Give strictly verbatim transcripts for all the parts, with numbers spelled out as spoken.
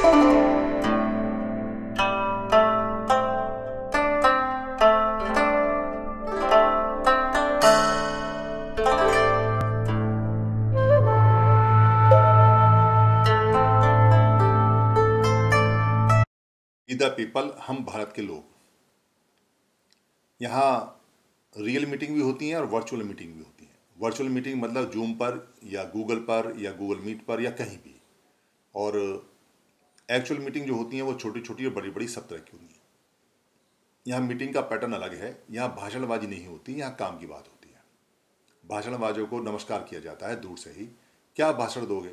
We the people, हम भारत के लोग। यहाँ रियल मीटिंग भी होती है और वर्चुअल मीटिंग भी होती है। वर्चुअल मीटिंग मतलब जूम पर या गूगल पर या गूगल मीट पर या कहीं भी, और एक्चुअल मीटिंग जो होती है वो छोटी छोटी और बड़ी बड़ी सब तरह की होती है। यहाँ मीटिंग का पैटर्न अलग है, यहाँ भाषणबाजी नहीं होती, यहाँ काम की बात होती है। भाषणबाजों को नमस्कार किया जाता है दूर से ही, क्या भाषण दोगे,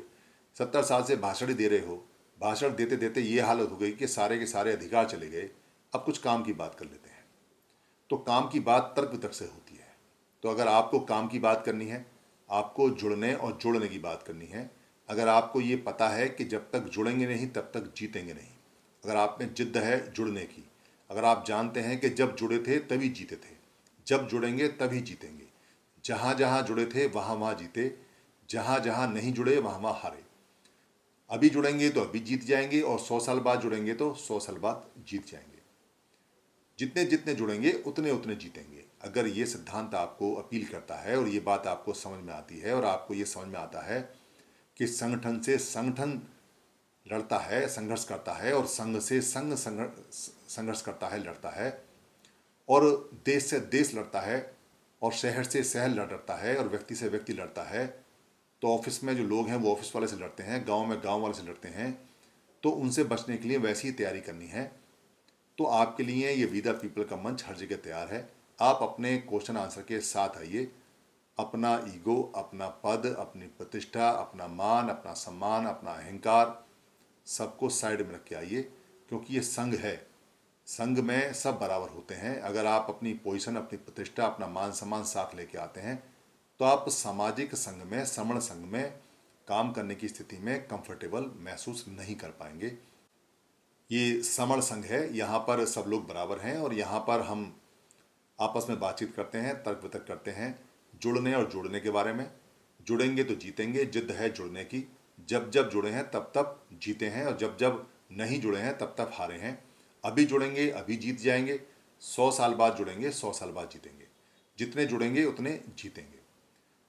सत्तर साल से भाषण ही दे रहे हो। भाषण देते देते ये हालत हो गई कि सारे के सारे अधिकार चले गए, अब कुछ काम की बात कर लेते हैं। तो काम की बात तर्क वितर्क से होती है। तो अगर आपको काम की बात करनी है, आपको जुड़ने और जोड़ने की बात करनी है। अगर आपको ये पता है कि जब तक जुड़ेंगे नहीं तब तक जीतेंगे नहीं, अगर आप में जिद्द है जुड़ने की, अगर आप जानते हैं कि जब जुड़े थे तभी जीते थे, जब जुड़ेंगे तभी जीतेंगे, जहाँ जहाँ जुड़े थे वहाँ वहाँ जीते, जहाँ जहाँ नहीं जुड़े वहाँ वहाँ हारे। अभी जुड़ेंगे तो अभी जीत जाएंगे, और सौ साल बाद जुड़ेंगे तो सौ साल बाद जीत जाएंगे। जितने जितने जुड़ेंगे उतने उतने जीतेंगे। अगर ये सिद्धांत आपको अपील करता है और ये बात आपको समझ में आती है और आपको ये समझ में आता है कि संगठन से संगठन लड़ता है, संघर्ष करता है, और संघ से संघ संघर्ष करता है, लड़ता है, और देश से देश लड़ता है, और शहर से शहर लड़ता है, और व्यक्ति से व्यक्ति लड़ता है। तो ऑफिस में जो लोग हैं वो ऑफिस वाले से लड़ते हैं, गाँव में गाँव वाले से लड़ते हैं। तो उनसे बचने के लिए वैसी ही तैयारी करनी है। तो आपके लिए ये वी द पीपल का मंच हर जगह तैयार है। आप अपने क्वेश्चन आंसर के साथ आइए। अपना ईगो, अपना पद, अपनी प्रतिष्ठा, अपना मान, अपना सम्मान, अपना अहंकार, सबको साइड में रख के आइए, क्योंकि ये संघ है। संघ में सब बराबर होते हैं। अगर आप अपनी पोजीशन, अपनी प्रतिष्ठा, अपना मान सम्मान साथ लेके आते हैं तो आप सामाजिक संघ में, समण संघ में काम करने की स्थिति में कंफर्टेबल महसूस नहीं कर पाएंगे। ये समण संघ है, यहाँ पर सब लोग बराबर हैं, और यहाँ पर हम आपस में बातचीत करते हैं, तर्क वितर्क करते हैं, जुड़ने और जोड़ने के बारे में। जुड़ेंगे तो जीतेंगे, जिद्द है जुड़ने की। जब जब जुड़े हैं तब तब जीते हैं, और जब जब नहीं जुड़े हैं तब तब हारे हैं। अभी जुड़ेंगे अभी जीत जाएंगे, सौ साल बाद जुड़ेंगे सौ साल बाद जीतेंगे। जितने जुड़ेंगे उतने जीतेंगे।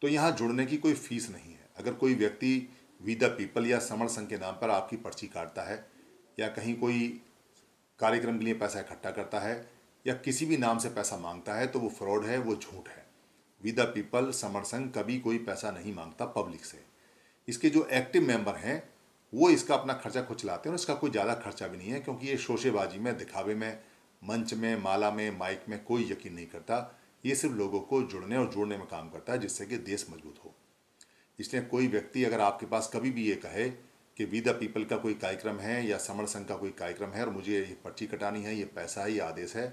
तो यहाँ जुड़ने की कोई फीस नहीं है। अगर कोई व्यक्ति वी द पीपल या समण संघ के नाम पर आपकी पर्ची काटता है, या कहीं कोई कार्यक्रम के लिए पैसा इकट्ठा करता है, या किसी भी नाम से पैसा मांगता है, तो वो फ्रॉड है, वो झूठ है। वी द पीपल, समण संघ कभी कोई पैसा नहीं मांगता पब्लिक से। इसके जो एक्टिव मेंबर हैं वो इसका अपना खर्चा खुद चलाते हैं, और इसका कोई ज़्यादा खर्चा भी नहीं है, क्योंकि ये शोशेबाजी में, दिखावे में, मंच में, माला में, माइक में कोई यकीन नहीं करता। ये सिर्फ लोगों को जुड़ने और जोड़ने में काम करता है, जिससे कि देश मजबूत हो। इसलिए कोई व्यक्ति अगर आपके पास कभी भी ये कहे कि वी द पीपल का कोई कार्यक्रम है या समण संघ का कोई कार्यक्रम है और मुझे ये पर्ची कटानी है, ये पैसा है, ये आदेश है,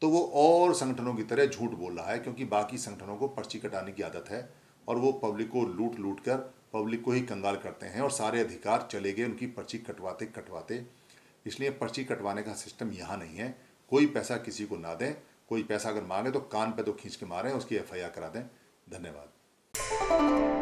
तो वो और संगठनों की तरह झूठ बोल रहा है, क्योंकि बाकी संगठनों को पर्ची कटाने की आदत है, और वो पब्लिक को लूट लूट कर पब्लिक को ही कंगाल करते हैं, और सारे अधिकार चले गए उनकी पर्ची कटवाते कटवाते। इसलिए पर्ची कटवाने का सिस्टम यहाँ नहीं है। कोई पैसा किसी को ना दें, कोई पैसा अगर मांगे तो कान पर तो खींच के मारें, उसकी एफ आई आर करा दें। धन्यवाद।